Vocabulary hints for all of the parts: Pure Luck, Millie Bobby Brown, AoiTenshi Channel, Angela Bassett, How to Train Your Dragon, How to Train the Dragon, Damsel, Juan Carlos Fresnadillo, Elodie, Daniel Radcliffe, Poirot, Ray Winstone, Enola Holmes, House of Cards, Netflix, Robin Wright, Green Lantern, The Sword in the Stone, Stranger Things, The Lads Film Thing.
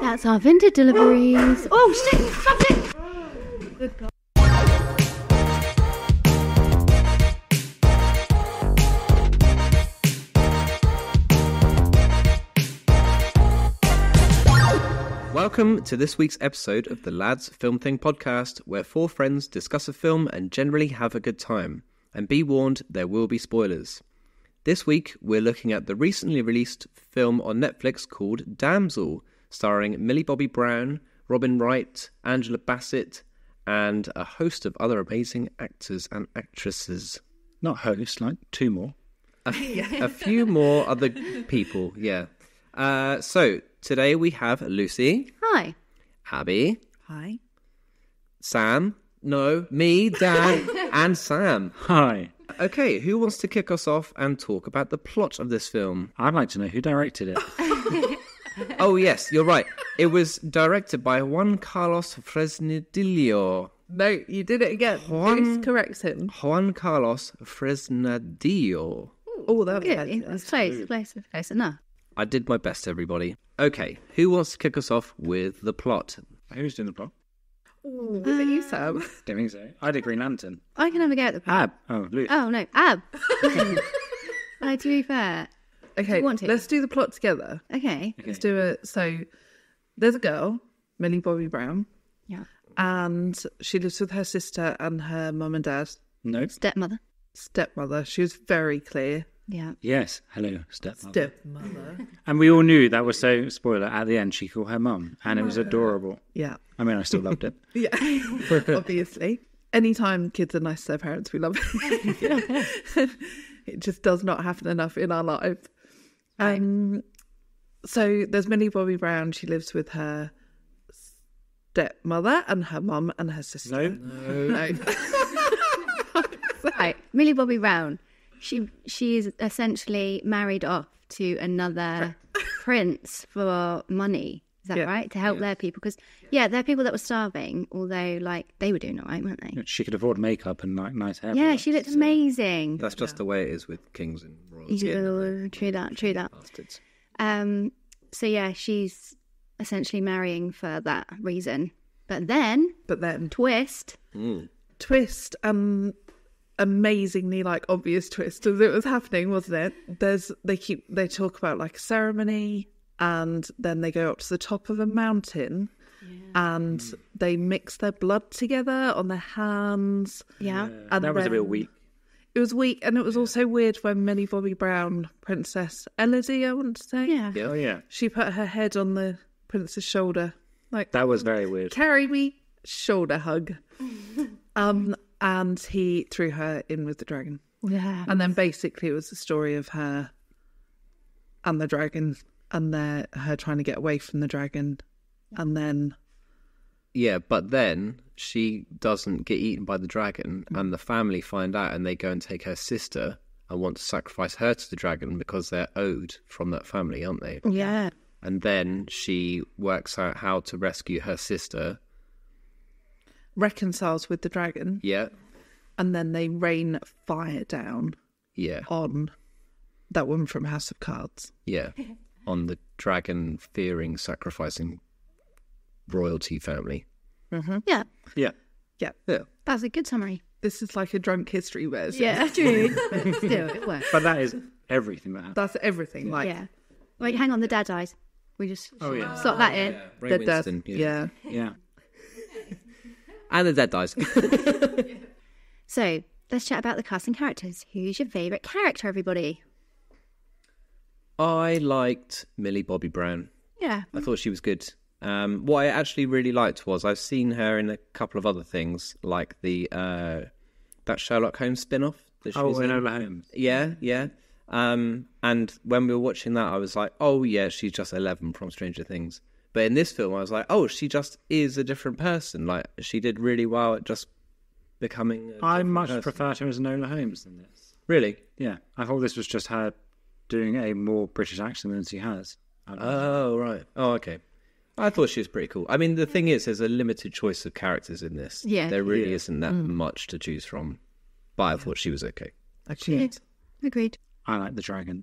That's our vintage deliveries. Oh, stick! Stop it! Good God. Welcome to this week's episode of the Lads Film Thing podcast, where four friends discuss a film and generally have a good time. And be warned, there will be spoilers. This week, we're looking at the recently released film on Netflix called Damsel, starring Millie Bobby Brown, Robin Wright, Angela Bassett, and a host of other amazing actors and actresses. Not host, like two more. A few more other people, yeah. So today we have Lucy. Hi. Abby. Hi. Sam. No, me, Dan, and Sam. Hi. Okay, who wants to kick us off and talk about the plot of this film? I'd like to know who directed it. Oh, yes, you're right. It was directed by Juan Carlos Fresnadillo. No, you did it again. Who corrects him? Juan Carlos Fresnadillo. Oh, that was close enough. I did my best, everybody. Okay, who wants to kick us off with the plot? Who's doing the plot? Ooh, is it you, Sam? Don't think so. I did Green Lantern. I can have a go at the plot. Ab. Oh, Luke. Oh, no. Ab. To be fair. Okay, you want to? Let's do the plot together. Okay. Let's do it. So there's a girl, Millie Bobby Brown. Yeah. And she lives with her sister and her mum and dad. No. Stepmother. She was very clear. Yeah. Yes. Hello, stepmother. And we all knew that was so spoiler. At the end, she called her mum, and it was adorable. Yeah. I mean, I still loved it. Yeah. Obviously. Anytime kids are nice to their parents, we love it. It just does not happen enough in our lives. Right. So there's Millie Bobby Brown. She lives with her stepmother and her mum and her sister. No. Right. Millie Bobby Brown. She is essentially married off to another prince for money. Is that right? To help their people. Because, they're people that were starving, although, they were doing all right, weren't they? She could afford makeup and, nice hair. Yeah, she looked amazing. That's just the way it is with kings and royals. True that. Bastards. She's essentially marrying for that reason. But then... Twist, amazingly obvious twist as it was happening, wasn't it? They talk about a ceremony, and then they go up to the top of a mountain and they mix their blood together on their hands. Yeah. And that was a real weak. It was weak, and it was also weird when Millie Bobby Brown, Princess Elodie, I want to say. Yeah. Oh yeah. She put her head on the prince's shoulder. That was very weird. Carry me, shoulder hug. And he threw her in with the dragon. Yeah. And then basically it was the story of her and the dragon and her trying to get away from the dragon. And then... Yeah, but then she doesn't get eaten by the dragon and the family find out and they go and take her sister and want to sacrifice her to the dragon because they're owed from that family, aren't they? Yeah. And then she works out how to rescue her sister... reconciles with the dragon. Yeah. And then they rain fire down on that woman from House of Cards. Yeah. On the dragon fearing, sacrificing royalty family. Mm-hmm. Yeah. Yeah. Yeah. Yeah. That's a good summary. This is like a drunk history version. Yeah, true. Still, it works. But that is everything that happens. That's everything. Yeah. Wait, hang on, the dad dies. We just slot that in. Yeah. Ray Winstone. Yeah. And the dead dies. So, let's chat about the cast and characters. Who's your favourite character, everybody? I liked Millie Bobby Brown. Yeah. I thought she was good. What I actually really liked was I've seen her in a couple of other things, like the that Sherlock Holmes spin-off. Enola Holmes. Yeah, yeah. And when we were watching that, I was like, oh, yeah, she's just 11 from Stranger Things. But in this film, I was like, oh, she just is a different person. She did really well at just becoming a I much person. Prefer her as Enola Holmes than this. Really? Yeah. I thought this was just her doing a more British accent than she has. Oh, right. Oh, okay. I thought she was pretty cool. I mean, the thing is, there's a limited choice of characters in this. Yeah. There really isn't that much to choose from. But I thought she was okay. Agreed. I like the dragon.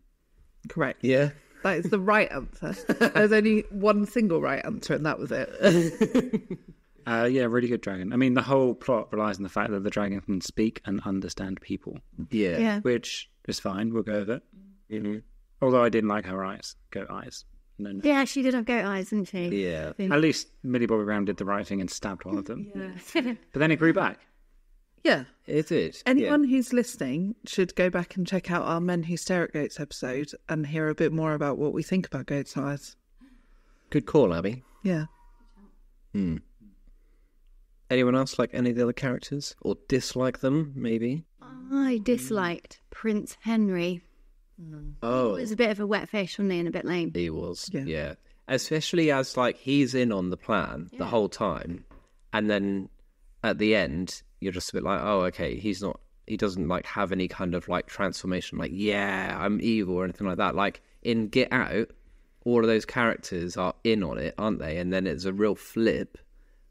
Correct. Yeah. That is the right answer. There's only one single right answer, and that was it. Yeah, really good dragon. I mean, the whole plot relies on the fact that the dragon can speak and understand people. Yeah. Which is fine. We'll go with it. Mm-hmm. Although I didn't like her eyes. Goat eyes. No. Yeah, she did have goat eyes, didn't she? Yeah. At least Millie Bobby Brown did the right thing and stabbed one of them. Yeah. But then it grew back. Yeah. It did. Anyone who's listening should go back and check out our Men Who Stare at Goats episode and hear a bit more about what we think about goat's eyes. Good call, Abby. Yeah. Hmm. Anyone else like any of the other characters or dislike them, maybe? I disliked Prince Henry. Oh. He was a bit of a wet fish, wasn't he, and a bit lame. He was, yeah. Especially as, like, he's in on the plan the whole time, and then at the end, you're just a bit like, oh, okay, he's not, he doesn't, like, have any kind of, like, transformation, like, yeah, I'm evil or anything like that. Like, in Get Out, all of those characters are in on it, aren't they? And then it's a real flip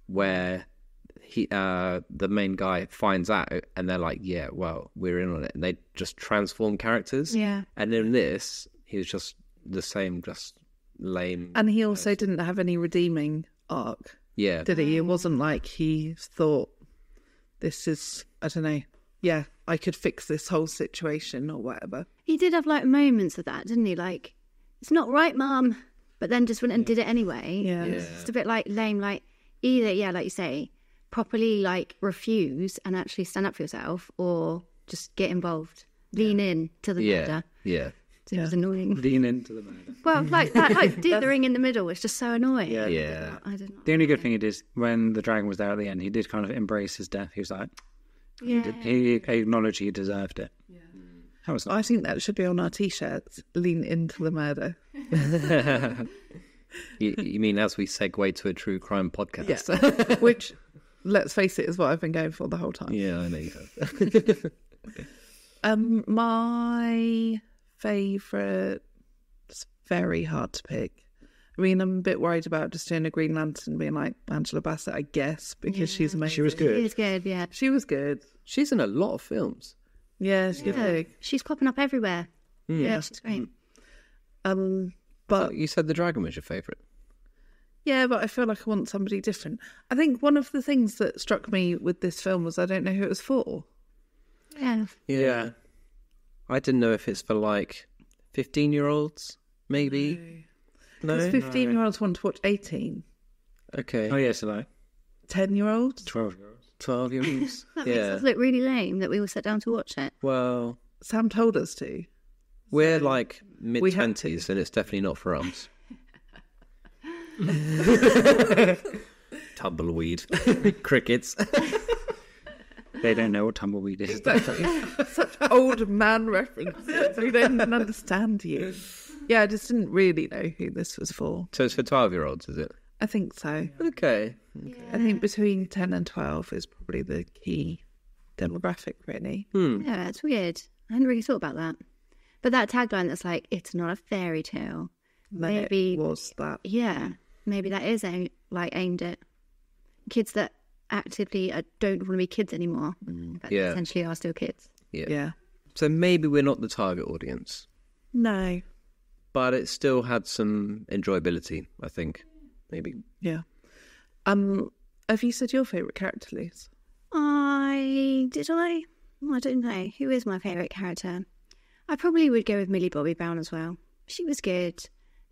where... the main guy finds out and they're like, yeah, well, we're in on it. And they just transform characters. Yeah. And in this, he was just the same, just lame. And he also didn't have any redeeming arc. Yeah. Did he? It wasn't like he thought, this is, I don't know, yeah, I could fix this whole situation or whatever. He did have, like, moments of that, didn't he? Like, it's not right, Mum. But then just went and did it anyway. Yeah. It's just a bit, like, lame, like, either, yeah, like you say, properly, like, refuse and actually stand up for yourself, or just get involved, lean in to the murder. Yeah, so it was annoying. Lean into the murder. Well, like that, like do the ring in the middle. It's just so annoying. Yeah. I didn't. The only good thing it is when the dragon was there at the end, he did kind of embrace his death. He was like, he acknowledged he deserved it. Yeah. That was nice. I think that should be on our t-shirts. Lean into the murder. You mean as we segue to a true crime podcast, which. Let's face it, is what I've been going for the whole time. Yeah, I know you have. My favourite, it's very hard to pick. I mean, I'm a bit worried about just doing a Green Lantern being like Angela Bassett, I guess, because she's amazing. She was good. She was good, yeah. She was good. She's in a lot of films. Yeah, she did. She's popping up everywhere. Mm. Yeah, she's great. But you said the dragon was your favourite. Yeah, but I feel like I want somebody different. I think one of the things that struck me with this film was I don't know who it was for. Yeah. I didn't know if it's for, like, 15-year-olds, maybe. No. Because 15-year-olds want to watch 18. Okay. Oh, yeah, so like... 10-year-olds? 12-year-olds. 12-year-olds. That makes us look really lame that we all sat down to watch it. Well... Sam told us to. We're, like, mid-20s, and it's definitely not for us. Tumbleweed. Crickets. They don't know what tumbleweed is. Such old man references. We don't even understand you. Yeah, I just didn't really know who this was for. So it's for 12-year-olds, is it? I think so. Okay. I think between 10 and 12 is probably the key demographic, really. Yeah, that's weird. I hadn't really thought about that. But that tagline that's like, it's not a fairy tale. Maybe it was that. Yeah, maybe that is aimed at kids that actively don't want to be kids anymore. But essentially are still kids. Yeah. So maybe we're not the target audience. No. But it still had some enjoyability, I think. Maybe. Yeah. Have you said your favourite character, Liz? Did I? I don't know. Who is my favourite character? I probably would go with Millie Bobby Brown as well. She was good.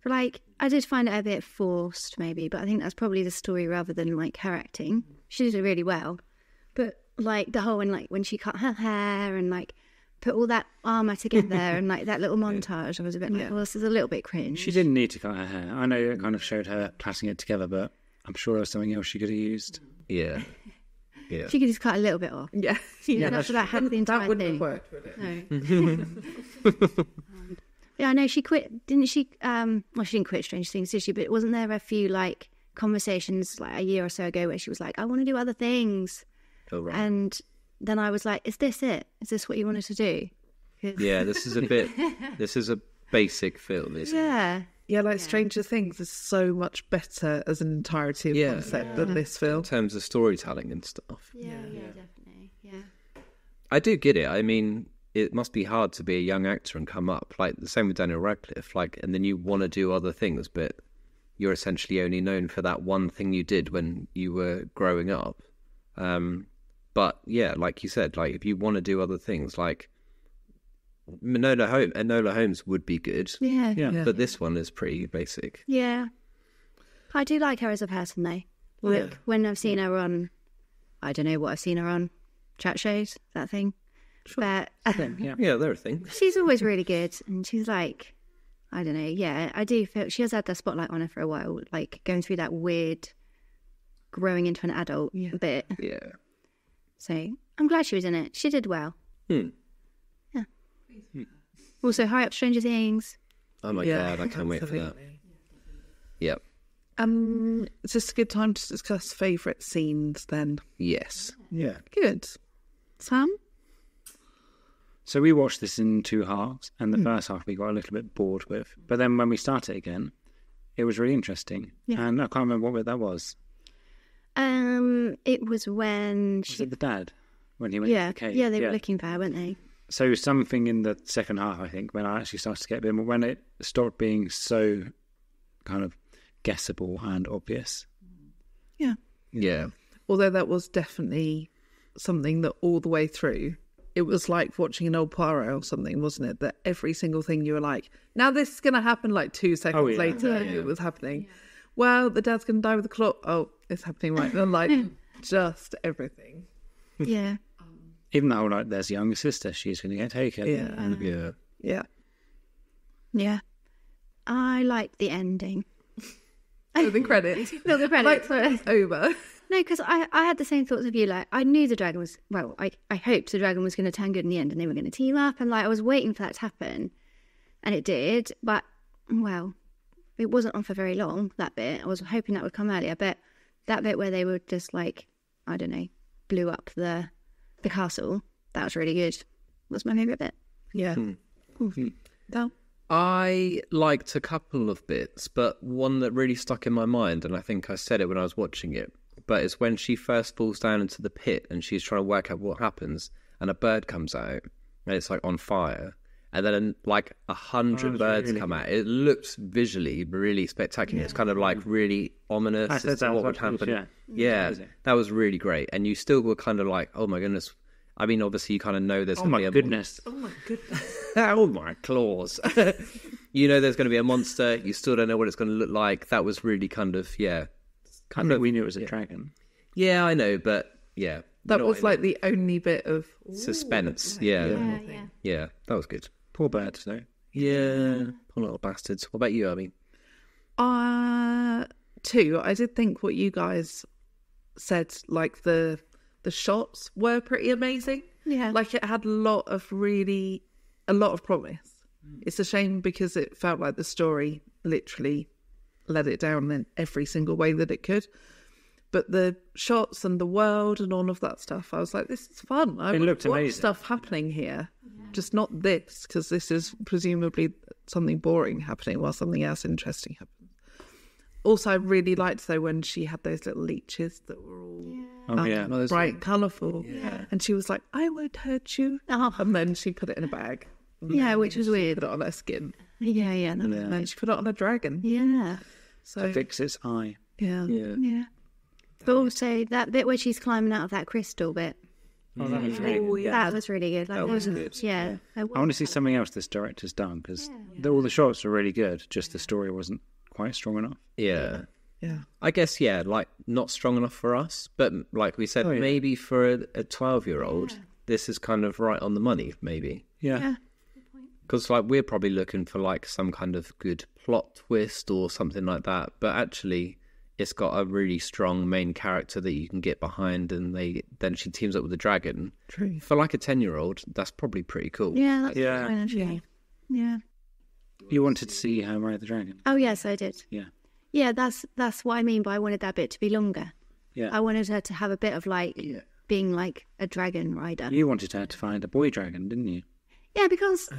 Like, I did find it a bit forced, maybe, but I think that's probably the story rather than, like, her acting. She did it really well. But, like, the whole, and, like, when she cut her hair and, like, put all that armour together and, like, that little montage, I was a bit like, well, this is a little bit cringe. She didn't need to cut her hair. I know it kind of showed her plaiting it together, but I'm sure there was something else she could have used. Yeah. She could just cut a little bit off. Yeah. She didn't have to, like, have the entire thing. That wouldn't have worked, would it? No. Yeah, I know she quit, didn't she? Well, she didn't quit Stranger Things, did she? But wasn't there a few, like, conversations, like, a year or so ago where she was like, I want to do other things. Oh, right. And then I was like, is this it? Is this what you wanted to do? Yeah, this is a basic film, isn't it? Yeah, like Stranger Things is so much better as an entirety of concept than this film. In terms of storytelling and stuff. Yeah, definitely. Yeah. I do get it. I mean... it must be hard to be a young actor and come up. Like, the same with Daniel Radcliffe. Like, and then you want to do other things, but you're essentially only known for that one thing you did when you were growing up. But yeah, like you said, like, if you want to do other things, like Enola Holmes would be good. Yeah. But this one is pretty basic. Yeah. I do like her as a person, though. Like, when I've seen her on, I don't know what I've seen her on, chat shows, that thing. Sure. But yeah, there are things. She's always really good, and she's like, I don't know. Yeah, I do feel she has had the spotlight on her for a while, like going through that weird growing into an adult bit. Yeah. So I'm glad she was in it. She did well. Yeah. Also, high up Stranger Things. Oh my god, I can't wait for that. Yep. It's just a good time to discuss favourite scenes then. Yes. Yeah. Good. Sam? So we watched this in two halves, and the first half we got a little bit bored with. But then when we started again, it was really interesting. Yeah. And I can't remember what that was. It was when... Was it the dad? When he went to the cave? Yeah, they were looking bad, weren't they? So something in the second half, I think, when I actually started to get a bit more... When it stopped being so kind of guessable and obvious. Yeah. Yeah. Although that was definitely something that all the way through... It was like watching an old Poirot or something, wasn't it? That every single thing you were like, now this is going to happen like 2 seconds later. Yeah. It was happening. Yeah. Well, the dad's going to die with a claw. Oh, it's happening right now. Like, just everything. Yeah. Even though, like, there's younger sister, she's going to get taken. Yeah. I like the ending. Oh, the credits. Not the credits. Like, it's over. No, because I had the same thoughts of you. Like, I knew the dragon was... Well, I hoped the dragon was going to turn good in the end and they were going to team up. And, like, I was waiting for that to happen. And it did. But, well, it wasn't on for very long, that bit. I was hoping that would come earlier. But that bit where they were just, like, I don't know, blew up the castle, that was really good. That's my favourite bit. Yeah. I liked a couple of bits, but one that really stuck in my mind, and I think I said it when I was watching it, but it's when she first falls down into the pit and she's trying to work out what happens, and a bird comes out and it's like on fire, and then like 100 birds come out. It looks visually really spectacular. It's kind of like really ominous. I said that what would happen. That was really great, and you still were kind of like, oh my goodness. I mean, obviously you kind of know there's going to be a monster. Oh my goodness. Oh my claws. You know there's going to be a monster. You still don't know what it's going to look like. That was really kind of I mean, we knew it was a dragon. Yeah, I know, but yeah. That was like the only bit of suspense. Yeah, that was good. Poor bird, no? Yeah. Poor little bastards. What about you, Armin? Too. I did think what you guys said, like the shots were pretty amazing. Yeah. Like it had a lot of promise. It's a shame because it felt like the story literally let it down in every single way that it could, but the shots and the world and all of that stuff, I was like, this is fun. I looked amazing. Stuff happening here, just not this, because this is presumably something boring happening while something else interesting happens. Also, I really liked though when she had those little leeches that were all bright, colourful, and she was like, "I won't hurt you," and then she put it in a bag. Yeah, which was weird. Put it on her skin. And then she put it on a dragon. Yeah. So to fix its eye. Yeah. But also that bit where she's climbing out of that crystal bit. Oh, that was really good. That was really good. Like, that was good. Yeah. I want to see something else this director's done, because all the shots were really good. Just the story wasn't quite strong enough. Yeah. I guess like not strong enough for us, but like we said, maybe for a 12-year-old, this is kind of right on the money, maybe. Yeah. Because like we're probably looking for like some kind of good plot twist or something like that, but actually it's got a really strong main character that you can get behind, and then she teams up with a dragon. True. For like a 10-year-old, that's probably pretty cool. Yeah. You wanted to see How to Train the Dragon? Oh yes, I did. Yeah. That's what I mean by I wanted that bit to be longer. Yeah. I wanted her to have a bit of like being like a dragon rider. You wanted her to find a boy dragon, didn't you? Yeah, because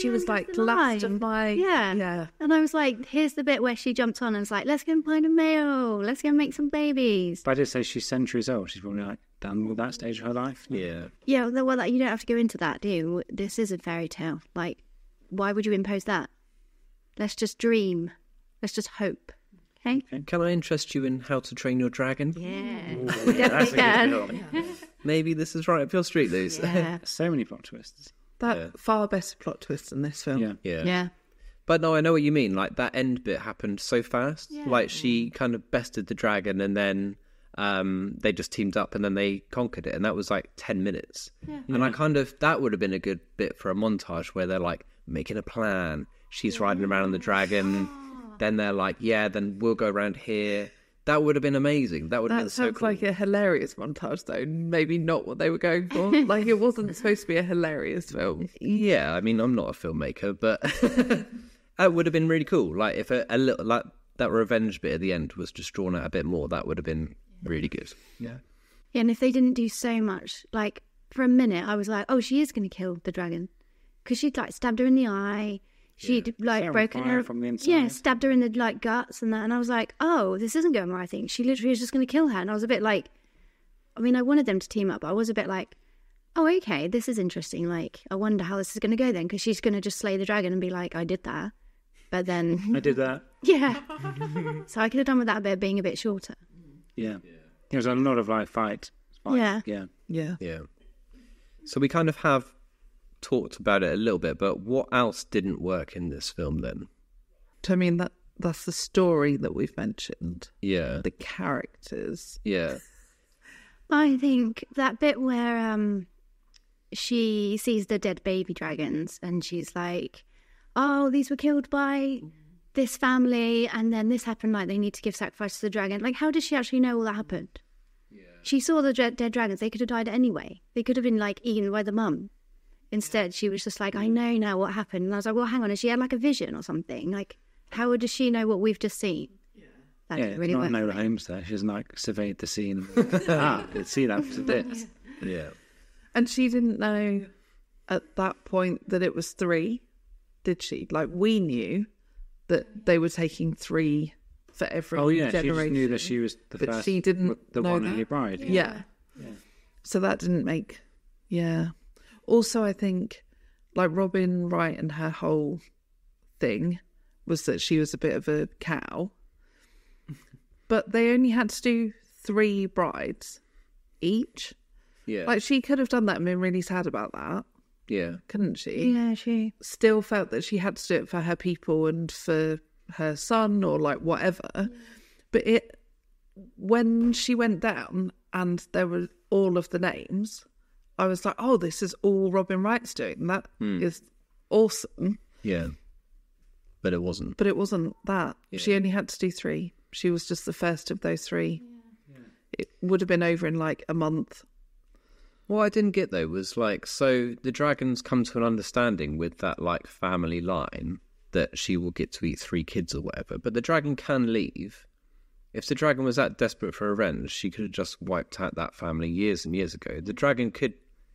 she was like last of my and I was like, here's the bit where she jumped on and was like, let's go and find a male, let's go and make some babies. But I did say she's centuries old. She's probably like, done with that stage of her life. Yeah. Yeah, well, like, you don't have to go into that, do you? This is a fairy tale. Like, why would you impose that? Let's just dream. Let's just hope. Okay? Can I interest you in How to Train Your Dragon? Yeah. Ooh, we definitely can. Maybe this is right up your street, Luz. Yeah. So many plot twists. But far better plot twists than this film. Yeah. But no, I know what you mean. Like, that end bit happened so fast. Yeah. Like, she kind of bested the dragon and then... they just teamed up and then they conquered it, and that was like 10 minutes. Yeah. And I kind of, that would have been a good bit for a montage where they're like making a plan. She's riding around on the dragon, then they're like, yeah, then we'll go around here. That would have been amazing. That would have been so cool. That sounds like a hilarious montage, though. Maybe not what they were going for. Like, it wasn't supposed to be a hilarious film. Yeah, I mean, I'm not a filmmaker, but that would have been really cool. Like, if a little, like, that revenge bit at the end was just drawn out a bit more, that would have been really good. Yeah, and if they didn't do so much, like, for a minute I was like, oh, she is going to kill the dragon, because she'd like stabbed her in the eye, she'd like broken her from the inside. Stabbed her in the like guts and that, and I was like, oh, this isn't going right. I think she literally is just going to kill her, and I was a bit like, I mean, I wanted them to team up, but I was a bit like, oh, okay, this is interesting, like, I wonder how this is going to go then, because she's going to just slay the dragon and be like, I did that. But then I did that. Yeah. So I could have done with that bit being a bit shorter. Yeah. There's a lot of like fight. Yeah. So we kind of have talked about it a little bit, but what else didn't work in this film then? I mean, that's the story that we've mentioned. Yeah. The characters. Yeah. I think that bit where she sees the dead baby dragons and she's like, oh, these were killed by this family, and then this happened, like, they need to give sacrifice to the dragon. Like, how does she actually know all that happened? Yeah. She saw the dead dragons. They could have died anyway. They could have been, like, eaten by the mum. Instead, she was just like, I know now what happened. And I was like, well, hang on. And she had, like, a vision or something. Like, how does she know what we've just seen? Yeah. That didn't really work. Enola Holmes there. She's, like, surveyed the scene. I could see that was this. Yeah. And she didn't know at that point that it was 3, did she? Like, we knew that they were taking 3 for every generation. She just knew that she was the first, but she didn't know one who bride. Yeah. So that didn't make... Yeah. Also, I think, like, Robin Wright and her whole thing was that she was a bit of a cow. But they only had to do 3 brides each. Yeah. Like, she could have done that and been really sad about that. Yeah. Couldn't she? Yeah, she still felt that she had to do it for her people and for her son or, like, whatever. But it, when she went down and there were all of the names, I was like, oh, this is all Robin Wright's doing. That is awesome. Yeah. But it wasn't. But it wasn't that. Yeah. She only had to do 3. She was just the first of those 3. Yeah. It would have been over in, like, a month. What I didn't get, though, was, like, so the dragons come to an understanding with that, like, family line that she will get to eat 3 kids or whatever, but the dragon can leave. If the dragon was that desperate for revenge, she could have just wiped out that family years and years ago. The dragon could...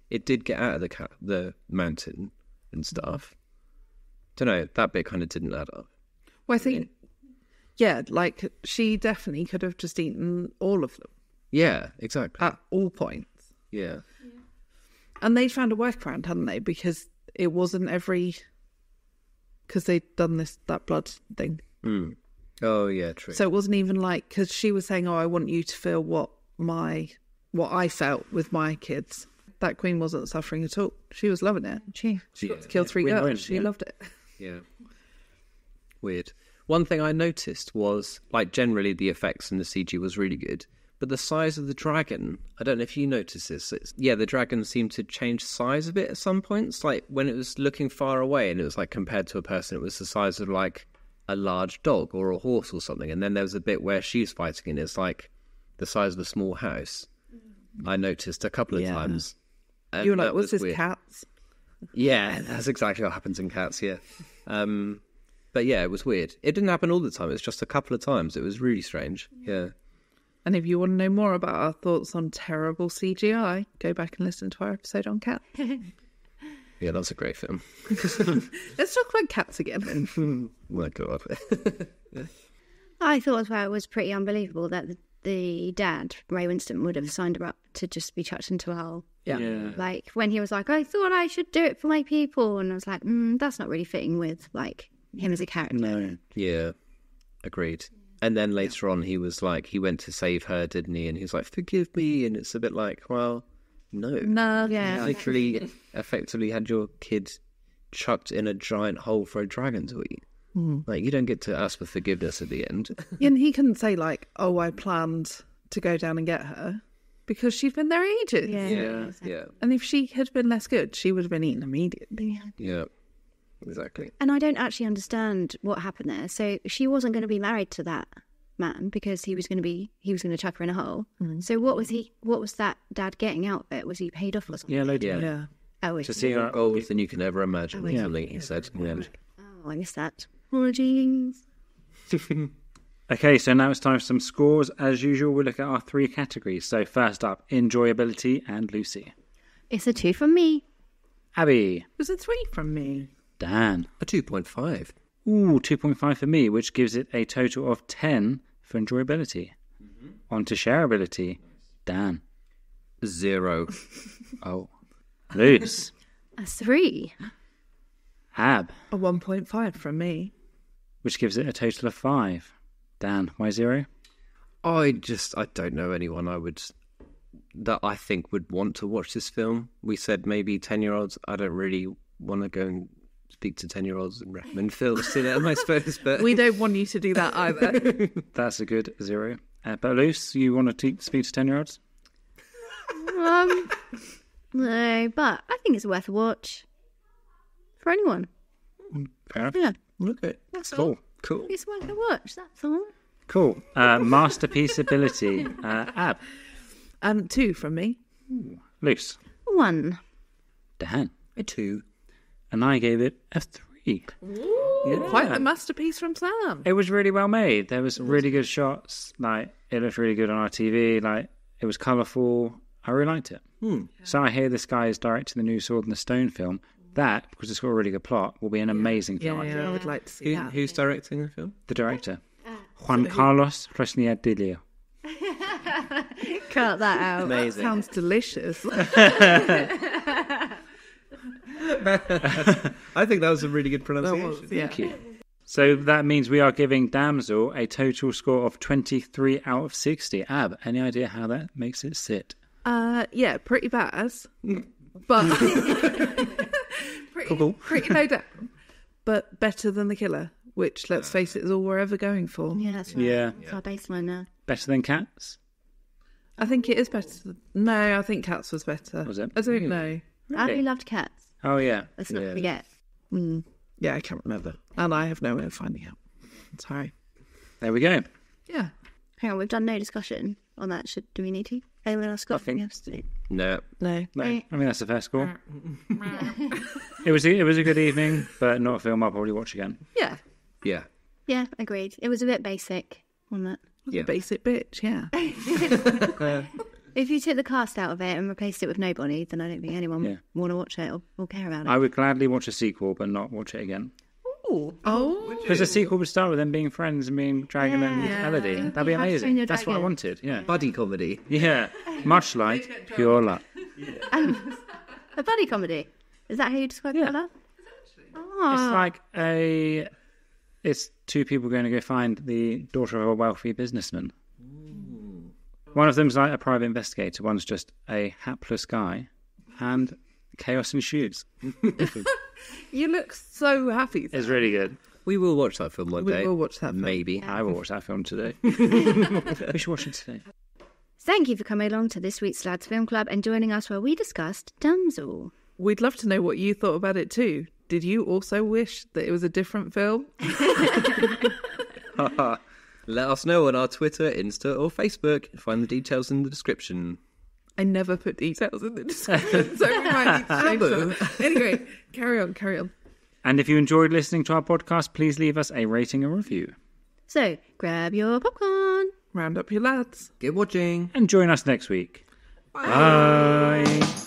It did get out of the mountain and stuff. Don't know, that bit kind of didn't add up. Well, I think... Yeah, like, she definitely could have just eaten all of them. Yeah, exactly. At all points. Yeah. And they'd found a workaround, hadn't they? Because it wasn't every... Because they'd done that blood thing. Mm. Oh, yeah, true. So it wasn't even like... Because she was saying, oh, I want you to feel what I felt with my kids. That queen wasn't suffering at all. She was loving it. She got to kill 3 girls. She loved it. Yeah. Weird. One thing I noticed was, like, generally the effects and the CG was really good. But the size of the dragon, I don't know if you notice this. The dragon seemed to change size a bit at some points. Like, when it was looking far away and it was, like, compared to a person, it was the size of, like, a large dog or a horse or something. And then there was a bit where she's fighting and it's, like, the size of a small house. I noticed a couple of times. You were like, what's this, Cats? Yeah, that's exactly what happens in Cats, yeah. But, yeah, it was weird. It didn't happen all the time. It's just a couple of times. It was really strange, yeah. And if you want to know more about our thoughts on terrible CGI, go back and listen to our episode on Cats. Yeah, that's a great film. Let's talk about Cats again. Oh my God. I thought it was pretty unbelievable that the dad, Ray Winstone, would have signed her up to just be chucked into a hole. Yeah. Like, when he was like, I thought I should do it for my people. And I was like, that's not really fitting with, like, him as a character. No. Yeah. Agreed. And then later on, he was like, he went to save her, didn't he? And he was like, forgive me. And it's a bit like, well, no. Yeah. You literally, effectively had your kid chucked in a giant hole for a dragon to eat. Like, you don't get to ask for forgiveness at the end. And he couldn't say, like, oh, I planned to go down and get her, because she'd been there ages. Yeah. And if she had been less good, she would have been eaten immediately. Yeah, exactly. And I don't actually understand what happened there. So she wasn't going to be married to that man, because he was going to chuck her in a hole. Mm-hmm. So what was that dad getting out of it? Was he paid off or something? Yeah. Oh, to see our goals than you can ever imagine. He said. Yeah. Oh, I missed that. Okay, so now it's time for some scores. As usual, we'll look at our three categories. So first up, enjoyability and Lucy. It's a 2 from me. Abby. It was a 3 from me. Dan. A 2.5. Ooh, 2.5 for me, which gives it a total of 10 for enjoyability. Mm-hmm. On to shareability. Dan. 0. Oh. Luz. A 3. Ab. A 1.5 from me. Which gives it a total of 5. Dan, why 0? I don't know anyone I think would want to watch this film. We said maybe 10-year-olds. I don't really want to go and speak to 10-year-olds and recommend films to them, I suppose. But we don't want you to do that either. That's a good 0. But Luce, you want to speak to 10-year-olds? No, but I think it's worth a watch for anyone. Fair enough. Yeah. Look at it. That's cool. It's worth a watch, that's all. Cool. Masterpiece ability. Ab. 2 from me. Ooh. Luce. 1. Dan. A 2. And I gave it a 3. Ooh, yeah. Quite a masterpiece from Sam. It was really well made. There was really good shots. Like, it looked really good on our TV. Like, it was colourful. I really liked it. Yeah. So I hear this guy is directing the new Sword in the Stone film. That, because it's got a really good plot, will be an amazing film. Yeah, I would like to see that. Who's directing the film? The director. Juan Carlos Fresnadillo. Cut that out. Amazing. That sounds delicious. I think that was a really good pronunciation. Thank you. So that means we are giving Damsel a total score of 23 out of 60. Ab, any idea how that makes it sit? Yeah, pretty bad. But... pretty low down, but better than The Killer, which, let's face it, is all we're ever going for. Yeah, that's right. Yeah. It's our baseline now. Better than Cats? I think it is better. No, I think Cats was better. Was it? I don't know. Really? Abby loved Cats. Oh, yeah. Let's not forget. Yeah, I can't remember. And I have no way of finding out. Sorry. There we go. Yeah. Hang on, we've done no discussion on that. Do we need to? Anyone else got anything else to do? No. I mean, that's a fair score. It was a good evening, but not a film I'll probably watch again. Yeah, agreed. It was a bit basic, wasn't it? Yeah. Basic bitch, yeah. If you took the cast out of it and replaced it with nobody, then I don't think anyone would want to watch it or care about it. I would gladly watch a sequel, but not watch it again. Oh, because a sequel would start with them being friends and being Dragon and Melody. That'd be amazing. That's what I wanted. Yeah, buddy comedy. Yeah, much like Pure Luck. A buddy comedy. Is that how you describe Pure Luck? It's like it's two people going to go find the daughter of a wealthy businessman. Ooh. One of them's like a private investigator. One's just a hapless guy, and chaos ensues. You look so happy. It's really good. We will watch that film one day. We will watch that film. Maybe. I will watch that film today. We should watch it today. Thank you for coming along to this week's Lads Film Club and joining us where we discussed Damsel. We'd love to know what you thought about it too. Did you also wish that it was a different film? Let us know on our Twitter, Insta or Facebook. Find the details in the description. I never put details in the description, so we might need to change that. Anyway, carry on. And if you enjoyed listening to our podcast, please leave us a rating and review. So, grab your popcorn, round up your lads, get watching, and join us next week. Bye.